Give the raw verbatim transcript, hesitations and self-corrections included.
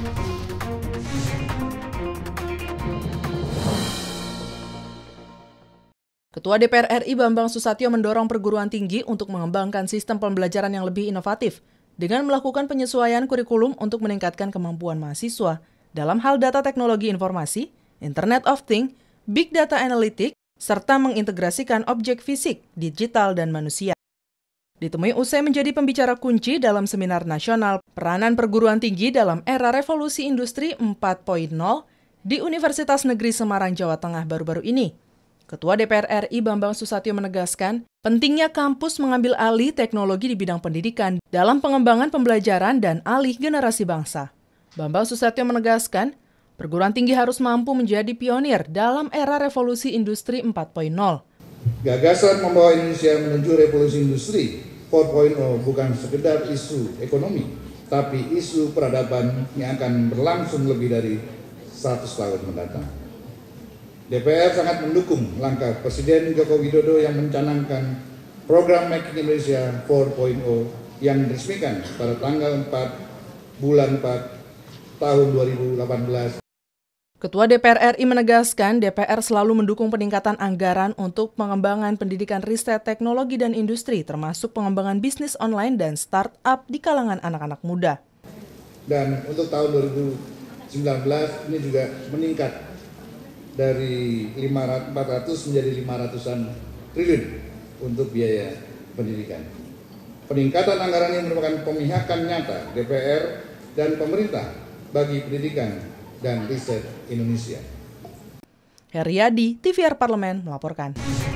Ketua D P R R I Bambang Soesatyo mendorong perguruan tinggi untuk mengembangkan sistem pembelajaran yang lebih inovatif dengan melakukan penyesuaian kurikulum untuk meningkatkan kemampuan mahasiswa dalam hal data teknologi informasi, Internet of Things, Big Data Analytics, serta mengintegrasikan objek fisik, digital, dan manusia. Ditemui usai menjadi pembicara kunci dalam seminar nasional Peranan Perguruan Tinggi dalam Era Revolusi Industri empat titik nol di Universitas Negeri Semarang, Jawa Tengah baru-baru ini. Ketua D P R R I Bambang Soesatyo menegaskan, pentingnya kampus mengambil alih teknologi di bidang pendidikan dalam pengembangan pembelajaran dan alih generasi bangsa. Bambang Soesatyo menegaskan, perguruan tinggi harus mampu menjadi pionir dalam era revolusi industri empat titik nol. Gagasan membawa Indonesia menuju revolusi industri empat titik nol bukan sekedar isu ekonomi, tapi isu peradaban yang akan berlangsung lebih dari seratus tahun mendatang. D P R sangat mendukung langkah Presiden Joko Widodo yang mencanangkan program Making Indonesia empat titik nol yang diresmikan pada tanggal empat bulan empat tahun dua ribu delapan belas. Ketua D P R R I menegaskan D P R selalu mendukung peningkatan anggaran untuk pengembangan pendidikan riset teknologi dan industri, termasuk pengembangan bisnis online dan startup di kalangan anak-anak muda. Dan untuk tahun dua ribu sembilan belas ini juga meningkat dari empat ratus menjadi lima ratusan triliun untuk biaya pendidikan. Peningkatan anggaran ini merupakan pemihakan nyata D P R dan pemerintah bagi pendidikan dan riset Indonesia. Heriyadi T V R Parlemen melaporkan.